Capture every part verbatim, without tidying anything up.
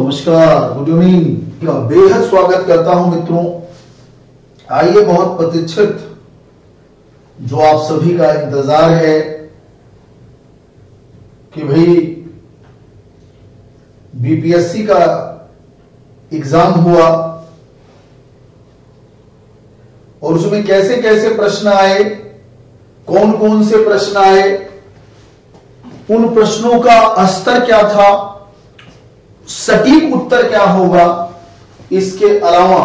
नमस्कार, good evening, बेहद स्वागत करता हूं मित्रों। आइए, बहुत प्रतीक्षित जो आप सभी का इंतजार है कि भाई बीपीएससी का एग्जाम हुआ और उसमें कैसे कैसे प्रश्न आए, कौन कौन से प्रश्न आए, उन प्रश्नों का स्तर क्या था, सटीक उत्तर क्या होगा, इसके अलावा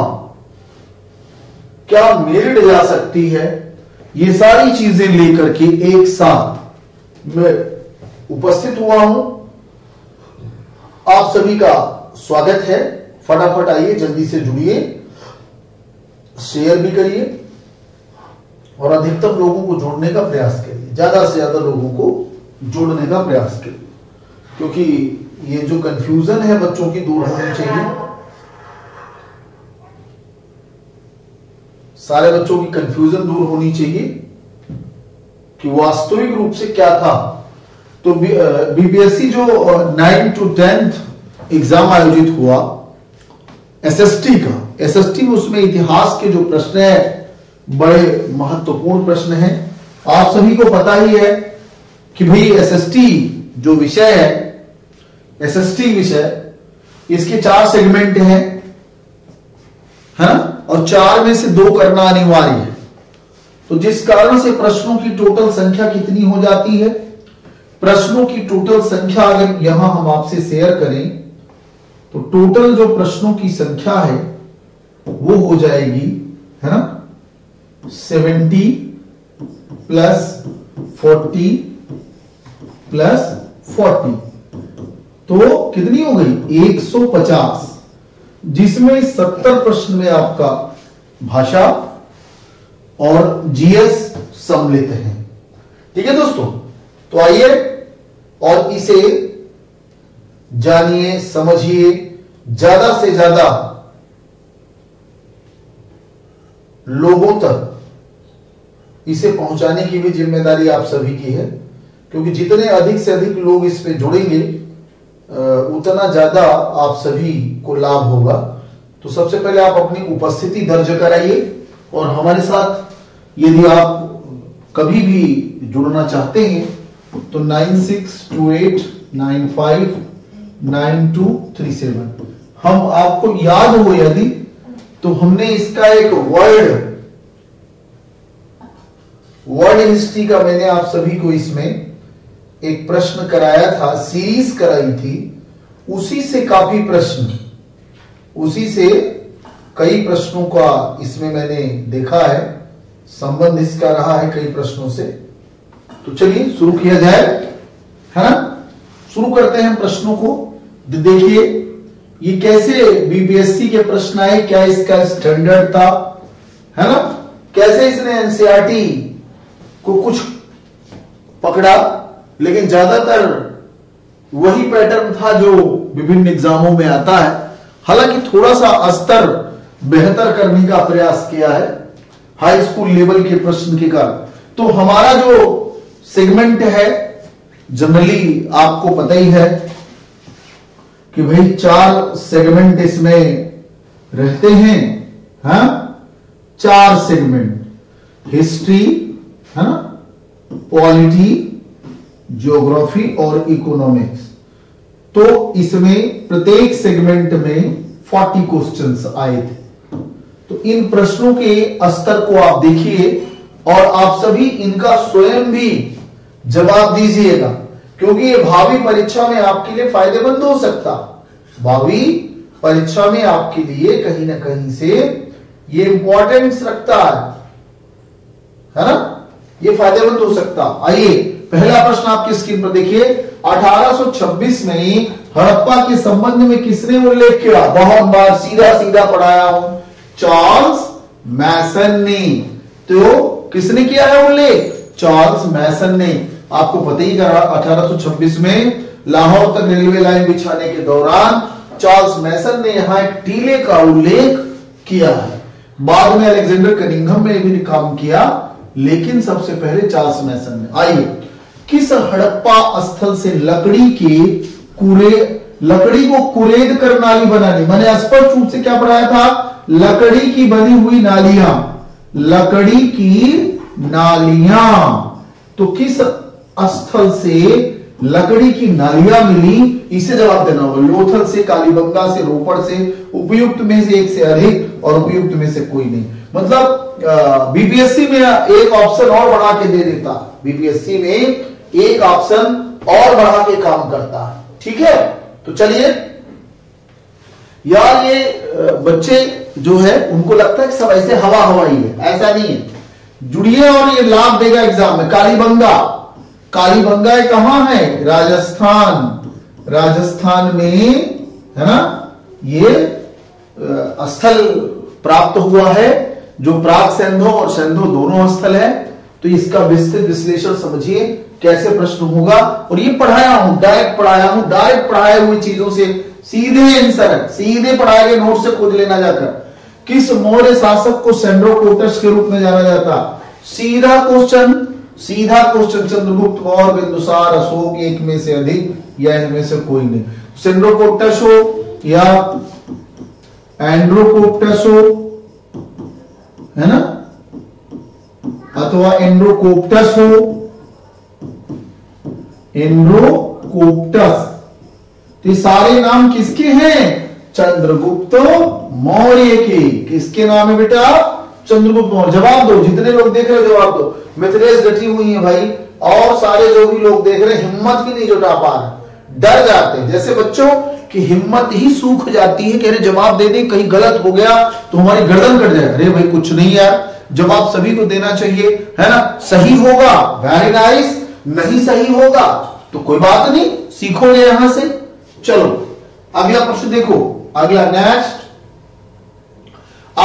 क्या मेरिट जा सकती है, ये सारी चीजें लेकर के एक साथ मैं उपस्थित हुआ हूं। आप सभी का स्वागत है। फटाफट आइए, जल्दी से जुड़िए, शेयर भी करिए और अधिकतम लोगों को जोड़ने का प्रयास करिए, ज्यादा से ज्यादा लोगों को जोड़ने का प्रयास करिए, क्योंकि ये जो कंफ्यूजन है बच्चों की दूर होनी चाहिए। सारे बच्चों की कंफ्यूजन दूर होनी चाहिए कि वास्तविक रूप से क्या था। तो बीपीएससी जो नाइन टू टेंथ एग्जाम आयोजित हुआ एसएसटी का, एसएसटी में उसमें इतिहास के जो प्रश्न है बड़े महत्वपूर्ण प्रश्न हैं। आप सभी को पता ही है कि भाई एसएसटी जो विषय है, एसएसटी विषय, इसके चार सेगमेंट हैं, है ना, और चार में से दो करना अनिवार्य है। तो जिस कारण से प्रश्नों की टोटल संख्या कितनी हो जाती है, प्रश्नों की टोटल संख्या अगर यहां हम आपसे शेयर करें तो टोटल जो प्रश्नों की संख्या है वो हो जाएगी, है ना, seventy plus forty plus forty, तो कितनी हो गई एक सौ पचास, जिसमें सत्तर प्रश्न में आपका भाषा और जीएस सम्मिलित है। ठीक है दोस्तों, तो आइए और इसे जानिए, समझिए, ज्यादा से ज्यादा लोगों तक इसे पहुंचाने की भी जिम्मेदारी आप सभी की है, क्योंकि जितने अधिक से अधिक लोग इस पे जुड़ेंगे उतना ज्यादा आप सभी को लाभ होगा। तो सबसे पहले आप अपनी उपस्थिति दर्ज कराइए और हमारे साथ यदि आप कभी भी जुड़ना चाहते हैं तो nine six two eight nine five nine two three seven, हम आपको याद हो यदि तो हमने इसका एक वर्ड वर्ड हिस्ट्री का मैंने आप सभी को इसमें एक प्रश्न कराया था, सीरीज कराई थी, उसी से काफी प्रश्न, उसी से कई प्रश्नों का इसमें मैंने देखा है, संबंध इसका रहा है कई प्रश्नों से। तो चलिए शुरू किया जाए, है ना, शुरू करते हैं प्रश्नों को। देखिए ये कैसे बीपीएससी के प्रश्न आए, क्या इसका स्टैंडर्ड था, है ना, कैसे इसने एनसीईआरटी को कुछ पकड़ा, लेकिन ज्यादातर वही पैटर्न था जो विभिन्न एग्जामों में आता है। हालांकि थोड़ा सा स्तर बेहतर करने का प्रयास किया है हाई स्कूल लेवल के प्रश्न के कारण। तो हमारा जो सेगमेंट है जनरली आपको पता ही है कि भाई चार सेगमेंट इसमें रहते हैं, हा? चार सेगमेंट, हिस्ट्री, है ना, पॉलिटी, ज्योग्राफी और इकोनॉमिक्स। तो इसमें प्रत्येक सेगमेंट में चालीस क्वेश्चंस आए थे। तो इन प्रश्नों के स्तर को आप देखिए और आप सभी इनका स्वयं भी जवाब दीजिएगा, क्योंकि ये भावी परीक्षा में आपके लिए फायदेमंद हो सकता, भावी परीक्षा में आपके लिए कहीं ना कहीं से ये इंपॉर्टेंस रखता है, है ना, ये फायदेमंद हो सकता। आइए, पहला प्रश्न आपकी स्क्रीन पर देखिए, अठारह सौ छब्बीस में हड़प्पा के संबंध में किसने उल्लेख किया? बहुत बार सीधा सीधा पढ़ाया हूं, चार्ल्स मैसन ने। तो किसने किया है उल्लेख? चार्ल्स मैसन ने। आपको पता ही करा, अठारह सौ छब्बीस में लाहौर तक रेलवे लाइन बिछाने के दौरान चार्ल्स मैसन ने यहां एक टीले का उल्लेख किया है। बाद में अलेक्जेंडर कनिंघम ने भी काम किया, लेकिन सबसे पहले चार्ल्स मैसन ने। आइए, किस हड़प्पा स्थल से लकड़ी के कूड़े लकड़ी को कुरेद कर नाली बनानी। मैंने स्पष्ट रूप से क्या पढ़ाया था, लकड़ी की बनी हुई नालियां, लकड़ी की नालियां। तो किस स्थल से लकड़ी की नालियां मिली इसे जवाब देना होगा। लोथल से, कालीबंगा से, रोपड़ से, उपयुक्त में से एक से अधिक और उपयुक्त में से कोई नहीं। मतलब बीपीएससी में एक ऑप्शन और बढ़ा के दे देता, बीपीएससी में एक ऑप्शन और बढ़ा के काम करता। ठीक है, तो चलिए यार, ये बच्चे जो है उनको लगता है कि सब ऐसे हवा हवा ही है, ऐसा नहीं है। जुड़िए और ये लाभ देगा एग्जाम में। कालीबंगा, कालीबंगा कहां है? राजस्थान। राजस्थान में है ना ये स्थल प्राप्त हुआ है जो प्राग सिंधु और सिंधु दोनों स्थल है। तो इसका विस्तृत विश्लेषण समझिए कैसे प्रश्न होगा। और ये पढ़ाया हूं, डायरेक्ट पढ़ाया हूं, डायरेक्ट पढ़ाए हुई चीजों से सीधे आंसर, सीधे पढ़ाए गए नोट से खोज लेना। जाकर किस मौर्य शासक को सेंड्रोकोटस के रूप में जाना जाता? सीधा क्वेश्चन, सीधा क्वेश्चन। चंद्रगुप्त मौर्य, बिंदुसार, अशोक, एक में से अधिक या इनमें से कोई नहीं। सेंड्रोकोटस हो या एंड्रोकोटस हो, है ना, अथवा एंड्रोकोटस हो, एंड्रोकोटस। तो ये सारे नाम किसके हैं? चंद्रगुप्त मौर्य के। किसके नाम है बेटा? चंद्रगुप्त मौर्य। जवाब दो, जितने लोग देख रहे हो जवाब दो। मिथलेस गठी हुई है भाई, और सारे जो भी लोग देख रहे हैं हिम्मत की नहीं जुटा पा रहे, डर जाते हैं जैसे बच्चों की हिम्मत ही सूख जाती है कि अरे जवाब दे दे, कहीं गलत हो गया तो हमारी गर्दन कट जाएगा। अरे भाई कुछ नहीं यार, जवाब सभी को देना चाहिए, है ना। सही होगा वेरी नाइस, नहीं सही होगा तो कोई बात नहीं, सीखोगे यहां से। चलो अगला प्रश्न देखो, अगला नेक्स्ट।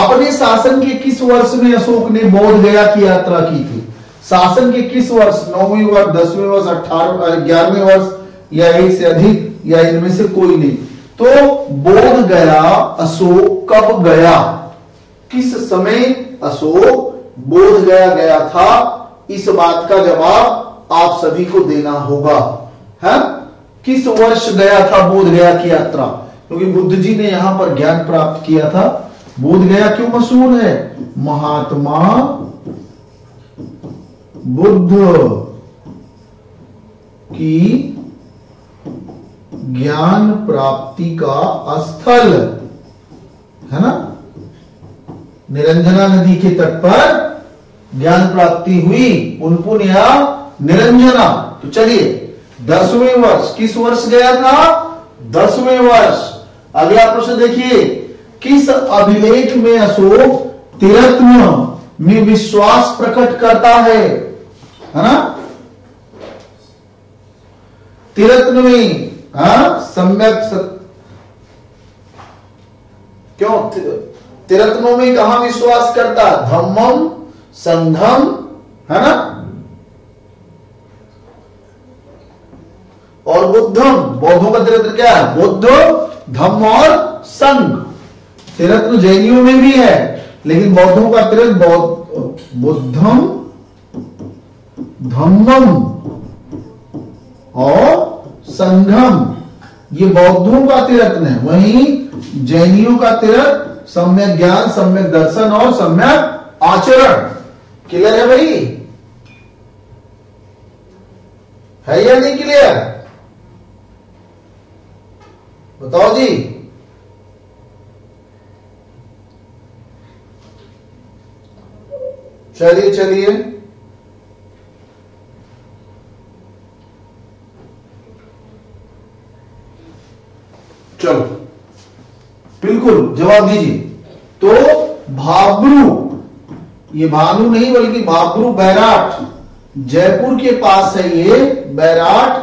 अपने शासन के किस वर्ष में अशोक ने बौद्ध गया की यात्रा की थी? शासन के किस वर्ष? नौवीं वर्ष, दसवें वर्ष, अठारहवें, ग्यारहवें वर्ष या एक से अधिक या इनमें से कोई नहीं। तो बोध गया अशोक कब गया, किस समय अशोक बोध गया गया था, इस बात का जवाब आप सभी को देना होगा। है किस वर्ष गया था बोध गया की यात्रा, क्योंकि बुद्ध जी ने यहां पर ज्ञान प्राप्त किया था। बोध गया क्यों मशहूर है? महात्मा बुद्ध की ज्ञान प्राप्ति का स्थल है ना। निरंजना नदी के तट पर ज्ञान प्राप्ति हुई, उनपुनिया निरंजना। तो चलिए दसवें वर्ष, किस वर्ष गया था? दसवें वर्ष। अगला प्रश्न देखिए, किस अभिलेख में अशोक तिरत्न में विश्वास प्रकट करता है, है ना। तिरत्न में सम्यक सत... क्यों तिरत्नों में कहां विश्वास करता? धम्मम संधम, है ना, और बुद्धम। बौद्धों का तिरत्न क्या है? बुद्ध, धम्म और संघ। तिरत्न जैनियों में भी है, लेकिन बौद्धों का तिरत्न बुद्धम, धम्मम और संघम, ये बौद्धों का तिरत्न है। वहीं जैनियों का तिरत्न सम्यक ज्ञान, सम्यक दर्शन और सम्यक आचरण। क्लियर है भाई, है या नहीं क्लियर? बताओ जी। चलिए चलिए चलो बिल्कुल जवाब दीजिए। तो भाब्रू, ये भानु नहीं बल्कि भाब्रू बैराट, जयपुर के पास है ये बैराट,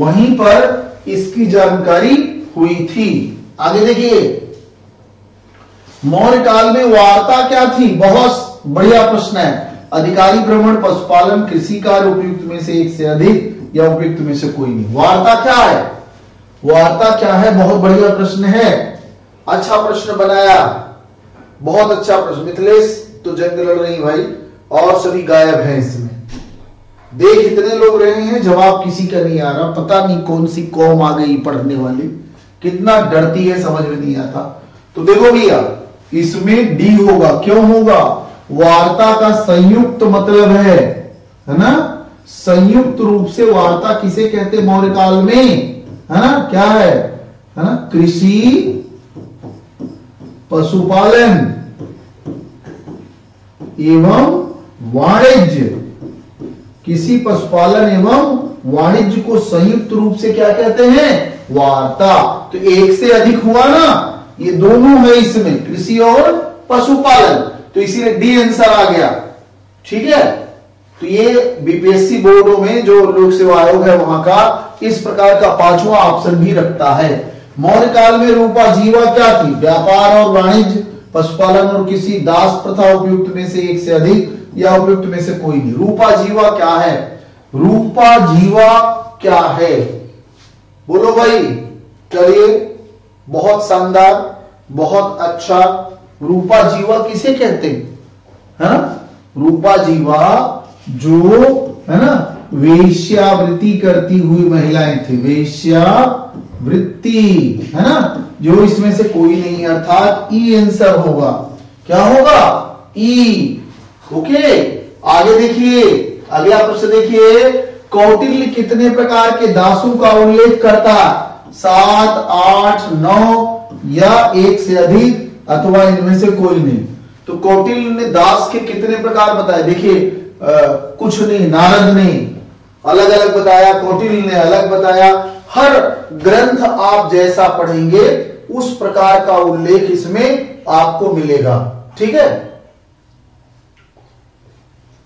वहीं पर इसकी जानकारी हुई थी। आगे देखिए, मौर्य काल में वार्ता क्या थी? बहुत बढ़िया प्रश्न है। अधिकारी भ्रमण, पशुपालन, कृषि कार्य, उपयुक्त में से एक से अधिक या उपयुक्त में से कोई नहीं। वार्ता क्या है? वार्ता क्या है? बहुत बढ़िया प्रश्न है, अच्छा प्रश्न बनाया, बहुत अच्छा प्रश्न। मिथिलेश तो जंग लड़ रही भाई, और सभी गायब हैं इसमें। देख इतने लोग रहे हैं, जवाब किसी का नहीं आ रहा, पता नहीं कौन सी कौम आ गई पढ़ने वाली कितना डरती है समझ में नहीं आता। तो देखो भैया इसमें डी होगा, क्यों होगा? वार्ता का संयुक्त मतलब है, है ना, संयुक्त रूप से वार्ता किसे कहते मौर्य काल में, है ना, क्या है, है ना, कृषि, पशुपालन एवं वाणिज्य, किसी पशुपालन एवं वाणिज्य को संयुक्त रूप से क्या कहते हैं, वार्ता। तो एक से अधिक हुआ ना, ये दोनों है इसमें, कृषि और पशुपालन, तो इसीलिए डी आंसर आ गया। ठीक है, तो ये बीपीएससी बोर्डों में जो लोक सेवा आयोग है वहां का इस प्रकार का पांचवा ऑप्शन भी रखता है। मौर्य काल में रूपा जीवा क्या थी, व्यापार और वाणिज्य, पशुपालन और किसी, दास प्रथा उपयुक्त में से एक से अधिक या उपयुक्त में से कोई नहीं। रूपा जीवा क्या है, रूपा जीवा क्या है, बोलो भाई। चलिए बहुत शानदार, बहुत अच्छा, रूपा जीवा किसे कहते हैं, है ना, रूपा जीवा जो, है ना, वेश्यावृत्ति करती हुई महिलाएं थी, वेश्यावृत्ति, है ना, जो इसमें से कोई नहीं, अर्थात ई आंसर होगा। क्या होगा, ई। ओके, आगे देखिए, अगला प्रश्न देखिए, कौटिल्य कितने प्रकार के दासों का उल्लेख करता है, सात, आठ, नौ या एक से अधिक अथवा इनमें से कोई नहीं। तो कौटिल्य ने दास के कितने प्रकार बताए, देखिए कुछ नहीं, नारद ने अलग अलग बताया, कौटिल्य ने अलग बताया। हर ग्रंथ आप जैसा पढ़ेंगे उस प्रकार का उल्लेख इसमें आपको मिलेगा। ठीक है,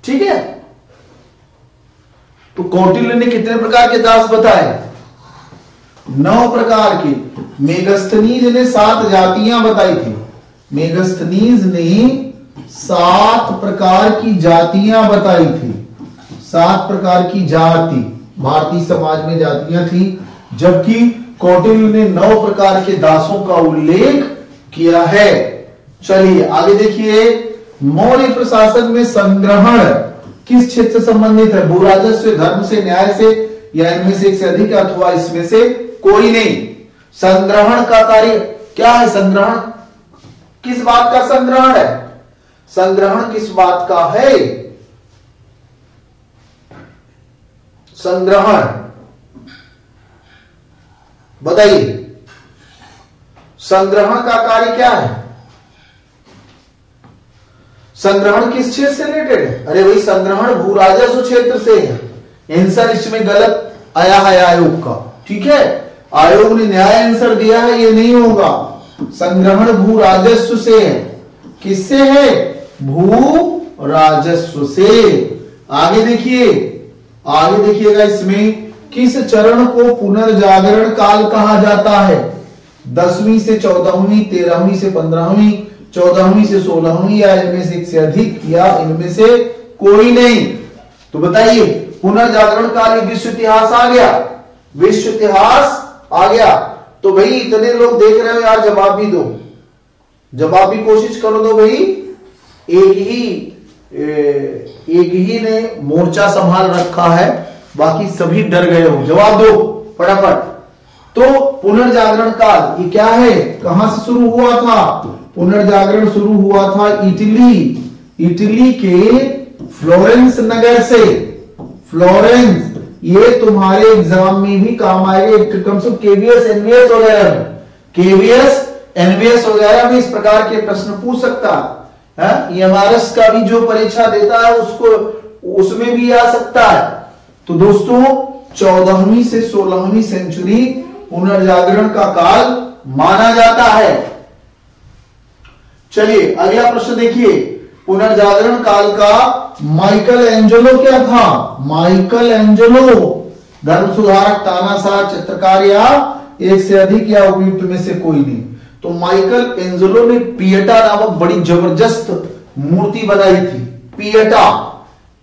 ठीक है, तो कौटिल्य ने कितने प्रकार के दास बताए, नौ प्रकार के। मेगस्थनीज ने सात जातियां बताई थी, मेगस्थनीज ने सात प्रकार की जातियां बताई थी, सात प्रकार की जाति भारतीय समाज में जातियां थी, जबकि कौटिल्य ने नौ प्रकार के दासों का उल्लेख किया है। चलिए आगे देखिए, मौर्य प्रशासन में संग्रहण किस क्षेत्र से संबंधित है, भूराजस्व, धर्म से, न्याय से या इनमें से एक से अधिक अथवा इसमें से कोई नहीं। संग्रहण का कार्य क्या है, संग्रहण किस बात का संग्रहण है, संग्रहण किस बात का है, संग्रहण बताइए, संग्रहण का कार्य क्या है, संग्रहण किस क्षेत्र से रिलेटेड है? अरे भाई संग्रहण भूराजस्व क्षेत्र से है, आंसर इसमें गलत आया है आयोग का। ठीक है, आयोग ने न्याय आंसर दिया है, ये नहीं होगा, संग्रहण भूराजस्व से है, किससे है, भूराजस्व से। आगे देखिए, आगे देखिएगा इसमें, किस चरण को पुनर्जागरण काल कहा जाता है, दसवीं से चौदहवीं, तेरहवीं से पंद्रहवीं, चौदहवीं से सोलहवीं या इनमें से एक से अधिक या इनमें से कोई नहीं। तो बताइए पुनर्जागरण काल, विश्व इतिहास आ गया, विश्व इतिहास आ गया। तो भाई इतने लोग देख रहे हो यार, जवाब भी दो, जवाब भी कोशिश करो दो भाई। एक ही एक ही ने मोर्चा संभाल रखा है, बाकी सभी डर गए हो, जवाब दो फटाफट। तो पुनर्जागरण काल ये क्या है, कहां से शुरू हुआ था, पुनर्जागरण शुरू हुआ था इटली, इटली के फ्लोरेंस नगर से, फ्लोरेंस, ये तुम्हारे एग्जाम में भी काम आएगा, कम से कम केवीएस एनवीएस वगैरह, केवीएस एनवीएस वगैरह में इस प्रकार के प्रश्न पूछ सकता है, ईएमआरएस का भी जो परीक्षा देता है उसको उसमें भी आ सकता है। तो दोस्तों चौदहवीं से सोलहवीं सेंचुरी पुनर्जागरण का काल माना जाता है। चलिए अगला प्रश्न देखिए, पुनर्जागरण काल का माइकल एंजेलो क्या था, माइकल एंजेलो धर्म सुधारक, तानाशाह, चित्रकार या एक से अधिक या उपयुक्त में से कोई नहीं। तो माइकल एंजेलो ने पिएटा नामक बड़ी जबरदस्त मूर्ति बनाई थी, पिएटा,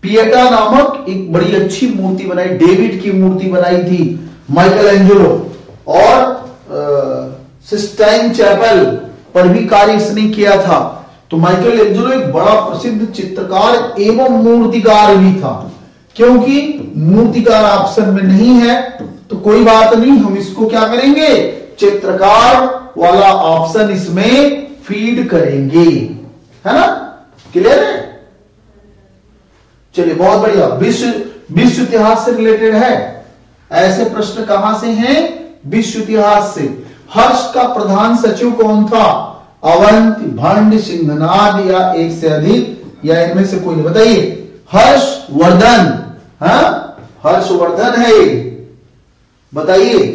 पिएटा नामक एक बड़ी अच्छी मूर्ति बनाई, डेविड की मूर्ति बनाई थी माइकल एंजेलो, और सिस्टाइन चैपल पर भी कार्य इसने किया था। तो माइकल एंजेलो एक बड़ा प्रसिद्ध चित्रकार एवं मूर्तिकार भी था, क्योंकि मूर्तिकार ऑप्शन में नहीं है तो कोई बात नहीं, हम इसको क्या करेंगे, चित्रकार वाला ऑप्शन इसमें फीड करेंगे, है ना? क्लियर है? चलिए बहुत बढ़िया। विश्व विश्व इतिहास से रिलेटेड है, ऐसे प्रश्न कहां से हैं? विश्व इतिहास से। हर्ष का प्रधान सचिव कौन था? अवंती, भंड, सिंघनाद या एक से अधिक या इनमें से कोई? बताइए। हर्षवर्धन, हाँ हर्षवर्धन है। बताइए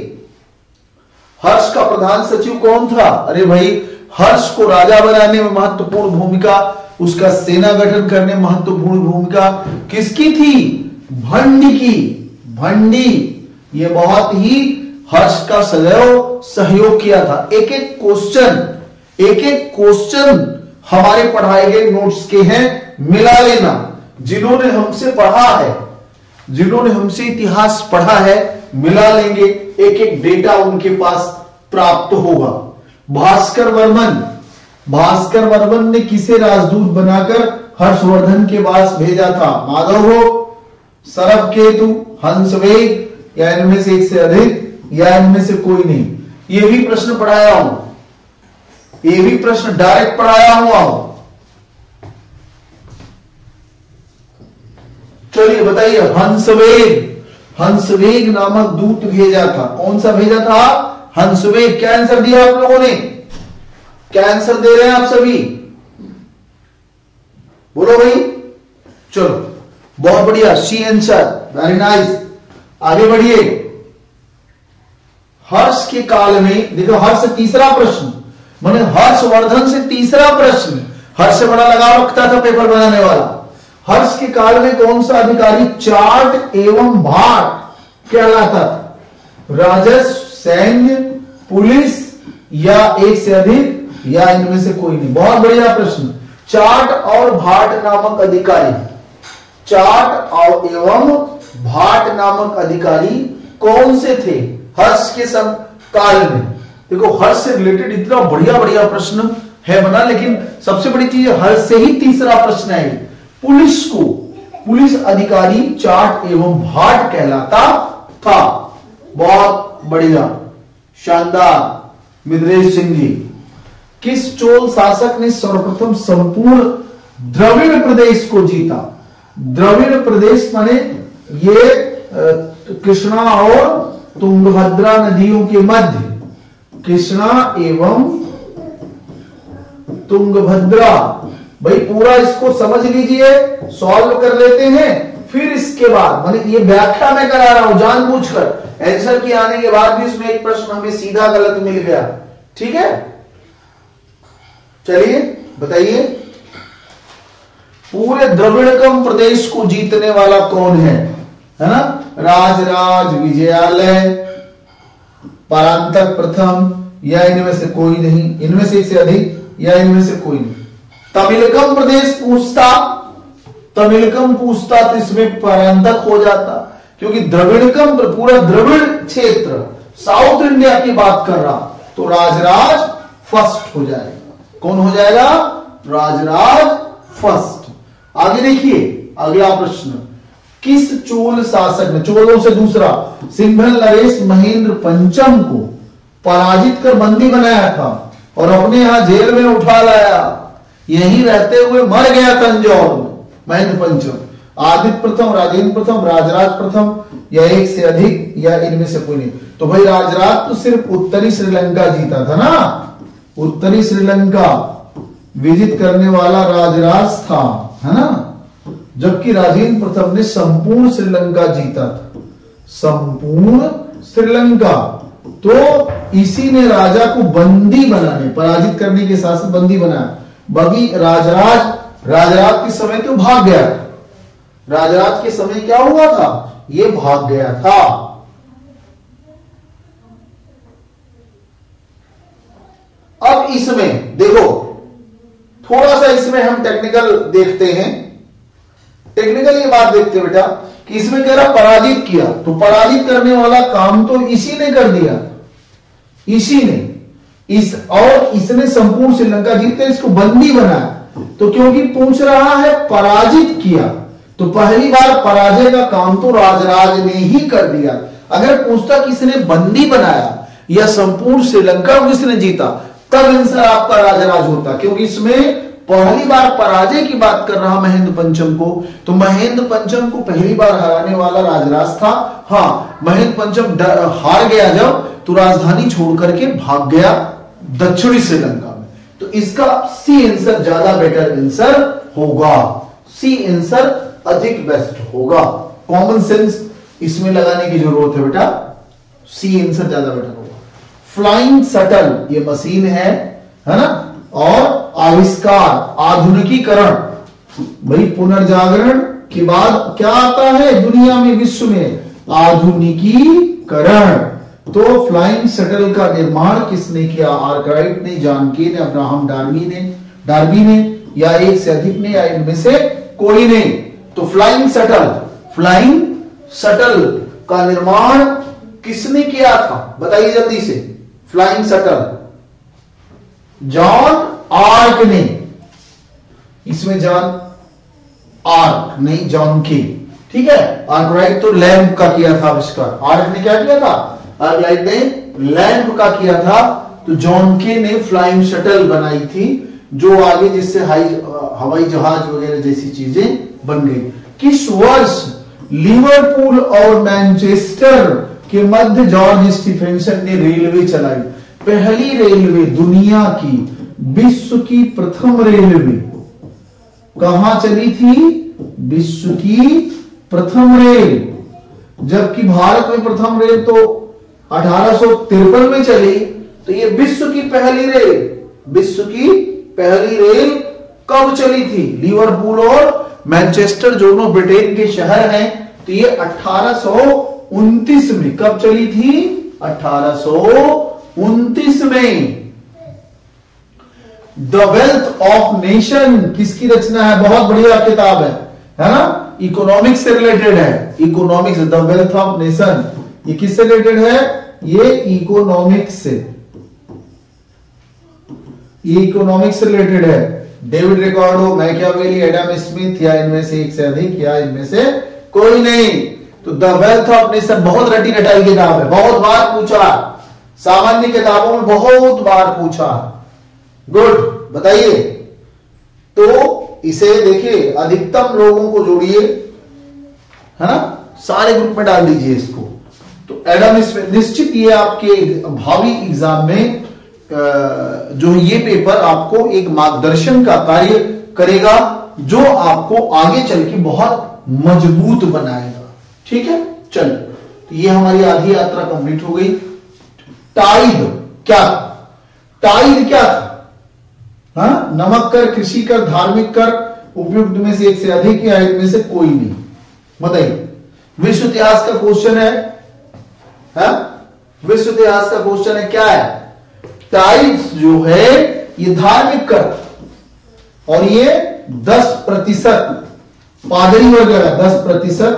हर्ष का प्रधान सचिव कौन था? अरे भाई हर्ष को राजा बनाने में महत्वपूर्ण भूमिका, उसका सेना गठन करने में महत्वपूर्ण भूमिका किसकी थी? भंड की। भंडी ये बहुत ही हर्ष का सदैव सहयोग किया था। एक एक क्वेश्चन एक एक क्वेश्चन हमारे पढ़ाए गए नोट्स के हैं, मिला लेना। जिन्होंने हमसे पढ़ा है, जिन्होंने हमसे इतिहास पढ़ा है, मिला लेंगे, एक एक डेटा उनके पास प्राप्त होगा। भास्कर वर्मन, भास्कर वर्मन ने किसे राजदूत बनाकर हर्षवर्धन के पास भेजा था? माधव हो, सरभ केतु, हंसवेग या इनमें से एक से अधिक या इनमें से कोई नहीं? ये भी प्रश्न पढ़ाया हूं, ये भी प्रश्न डायरेक्ट पढ़ाया हुआ हूं। चलिए बताइए हंसवेग, हंसवेग नामक दूत भेजा था। कौन सा भेजा था? हंसवेग। क्या आंसर दिया आप लोगों ने? क्या आंसर दे रहे हैं आप सभी? बोलो भाई। चलो बहुत बढ़िया, सी आंसर, वेरी नाइस। आगे बढ़िए। हर्ष के काल में देखो, हर्ष तीसरा प्रश्न, मैंने हर्षवर्धन से तीसरा प्रश्न, हर्ष से बड़ा लगाव रखता था पेपर बनाने वाला। हर्ष के काल में कौन सा अधिकारी चार्ट एवं भाट कहलाता था? राजस्व, सैन्य, पुलिस या एक से अधिक या इनमें से कोई नहीं? बहुत बढ़िया प्रश्न। चार्ट और भाट नामक अधिकारी, चार्ट और एवं भाट नामक अधिकारी कौन से थे हर्ष के काल में? देखो हर्ष से रिलेटेड इतना बढ़िया बढ़िया प्रश्न है बना, लेकिन सबसे बड़ी चीज हर्ष से ही तीसरा प्रश्न है। पुलिस को पुलिस अधिकारी चार्ट एवं भाट कहलाता था। बहुत बढ़िया, शानदार मिद्रेश सिंह जी। किस चोल शासक ने सर्वप्रथम संपूर्ण द्रविड़ प्रदेश को जीता? द्रविड़ प्रदेश माने ये कृष्णा और तुंगभद्रा नदियों के मध्य, कृष्णा एवं तुंगभद्रा। भाई पूरा इसको समझ लीजिए, सॉल्व कर लेते हैं, फिर इसके बाद माने ये व्याख्या में करा रहा हूं जानबूझकर, आंसर के आने के बाद भी उसमें एक प्रश्न हमें सीधा गलत मिल गया, ठीक है? चलिए बताइए, पूरे द्रविड़कम प्रदेश को जीतने वाला कौन है? है ना? राजराज, विजयालय, परांतक प्रथम या इनमें से कोई नहीं, इनमें से एक से अधिक या इनमें से कोई नहीं? तमिलकम प्रदेश पूछता, तमिलकम पूछता तो इसमें परांतक हो जाता, क्योंकि द्रविड़कम पूरा द्रविड़ क्षेत्र साउथ इंडिया की बात कर रहा, तो राजराज फर्स्ट हो जाएगा। कौन हो जाएगा? राजराज फर्स्ट। आगे देखिए अगला प्रश्न, किस चोल शासक ने, चोलों से दूसरा, सिंघल नरेश महेंद्र पंचम को पराजित कर बंदी बनाया था और अपने यहां जेल में उठा लाया, यहीं रहते हुए मर गया तंजौर में? महेंद्र पंचम, आदित्य प्रथम, राजेंद्र प्रथम, राजराज प्रथम या एक से अधिक या इनमें से कोई नहीं? तो भाई राजराज तो सिर्फ उत्तरी श्रीलंका जीता था ना, उत्तरी श्रीलंका विजित करने वाला राजराज था, है ना? जबकि राजेंद्र प्रथम ने संपूर्ण श्रीलंका जीता था, संपूर्ण श्रीलंका। तो इसी ने राजा को बंदी बनाने, पराजित करने के साथ बंदी बनाया। बाकी राजराज, राजराज के समय क्यों भाग गया? राजराज के समय क्या हुआ था? ये भाग गया था। अब इसमें देखो थोड़ा सा, इसमें हम टेक्निकल देखते हैं, टेक्निकल ये बात देखते हैं बेटा कि इसमें कह रहा पराजित किया, तो पराजित करने वाला काम तो इसी ने कर दिया, इसी ने इस और इसने संपूर्ण श्रीलंका जीतकर इसको बंदी बनाया। तो क्योंकि पूछ रहा है पराजित किया, तो पहली बार पराजय का काम तो राजराज ने ही कर दिया। अगर पूछता किसने बंदी बनाया, या संपूर्ण श्रीलंका जिसने जीता, तब आंसर आपका राजराज होता, क्योंकि इसमें पहली बार पराजय की बात कर रहा महेंद्र पंचम को, तो महेंद्र पंचम को पहली बार हराने वाला राजराज था। हाँ, महेंद्र पंचम हार गया जब, तो राजधानी छोड़ करके भाग गया दक्षिणी श्रीलंका में। तो इसका सी आंसर ज्यादा बेटर आंसर होगा, सी आंसर अधिक बेस्ट होगा। कॉमन सेंस इसमें लगाने की जरूरत है बेटा, सी आंसर ज्यादा बेटर होगा। फ्लाइंग शटल ये मशीन है, है ना, और आविष्कार आधुनिकीकरण, भाई पुनर्जागरण के बाद क्या आता है दुनिया में, विश्व में, आधुनिकीकरण। तो फ्लाइंग शटल का निर्माण किसने किया? आर्कराइट ने, जानकी ने, अब्राहम डार्वी ने डार्वी ने या एक से अधिक ने, या इनमें से कोई ने। तो फ्लाइंग शटल फ्लाइंग शटल का निर्माण किसने किया था, बताइए जल्दी से। फ्लाइंग शटल जॉन आर्क ने, इसमें जॉन आर्क नहीं जॉन के, ठीक है। आर्कराइट तो लैंप का किया था आविष्कार, आर्क ने क्या किया था? आर्कराइट ने लैंप का किया था। तो जॉन के ने फ्लाइंग शटल बनाई थी, जो आगे जिससे हवाई जहाज वगैरह जैसी चीजें बन गई। किस वर्ष लिवरपूल और मैनचेस्टर के मध्य जॉर्ज स्टीफेंसन ने रेलवे चलाई? पहली रेलवे दुनिया की, विश्व की प्रथम रेलवे कहां चली थी? विश्व की प्रथम रेल, जबकि भारत में प्रथम रेल तो अठारह सौ तिरपन में चली। तो ये विश्व की पहली रेल, विश्व की पहली रेल कब चली थी? लिवरपूल और मैनचेस्टर दोनों ब्रिटेन के शहर हैं, तो ये अठारह सौ उनतीस में कब चली थी? अठारह सौ उनतीस में। द वेल्थ ऑफ नेशन किसकी रचना है? बहुत बढ़िया किताब है, है ना, इकोनॉमिक्स से रिलेटेड है। Economics the wealth of nation, ये किससे रिलेटेड है? ये इकोनॉमिक्स से इकोनॉमिक्स से रिलेटेड है। David Ricardo, Machiavelli, Adam Smith या इनमें से एक से अधिक या इनमें से कोई नहीं। तो द वेल्थ ऑफ नेशन बहुत रटी रटाई किताब है, बहुत बार पूछा, सामान्य किताबों में बहुत बार पूछा। गुड, बताइए। तो इसे देखिए, अधिकतम लोगों को जोड़िए, है ना, सारे ग्रुप में डाल दीजिए इसको। तो एडम स्मिथ निश्चित ये आपके भावी एग्जाम में जो ये पेपर आपको एक मार्गदर्शन का कार्य करेगा, जो आपको आगे चल के बहुत मजबूत बनाएगा, ठीक है। चलो, तो ये हमारी आधी यात्रा कंप्लीट हो गई। टाइड क्या टाइड क्या था? नमक कर, कृषि कर, धार्मिक कर, उपयुक्त में से एक से अधिक या इनमें से कोई नहीं, बताइए। विश्व इतिहास का क्वेश्चन है, है? विश्व इतिहास का क्वेश्चन है, क्या है? टाइड्स जो है ये धार्मिक कर, और ये दस प्रतिशत पादरी वर्ग का दस प्रतिशत